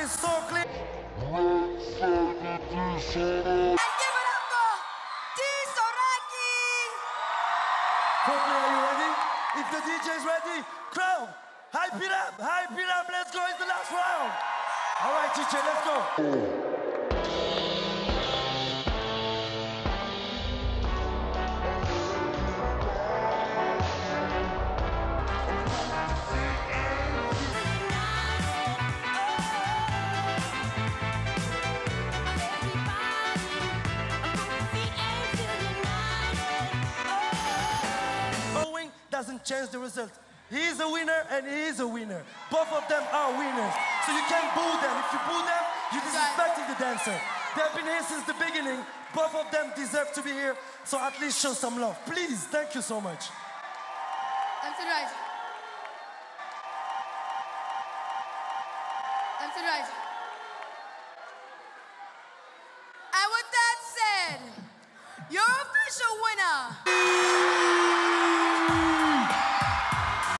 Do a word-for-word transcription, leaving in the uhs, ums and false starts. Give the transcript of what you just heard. is so clear. And give it up for D Soraki. Courtney, are you ready? If the D J is ready, crowd, hype it up, hype it up. Let's go, it's the last round. All right, D J, let's go. Doesn't change the result. He is a winner and he is a winner. Both of them are winners. So you can't boo them. If you boo them, you're disrespecting the dancer. They've been here since the beginning. Both of them deserve to be here. So at least show some love. Please, thank you so much. I'm surprised. I'm surprised. And with that said, you're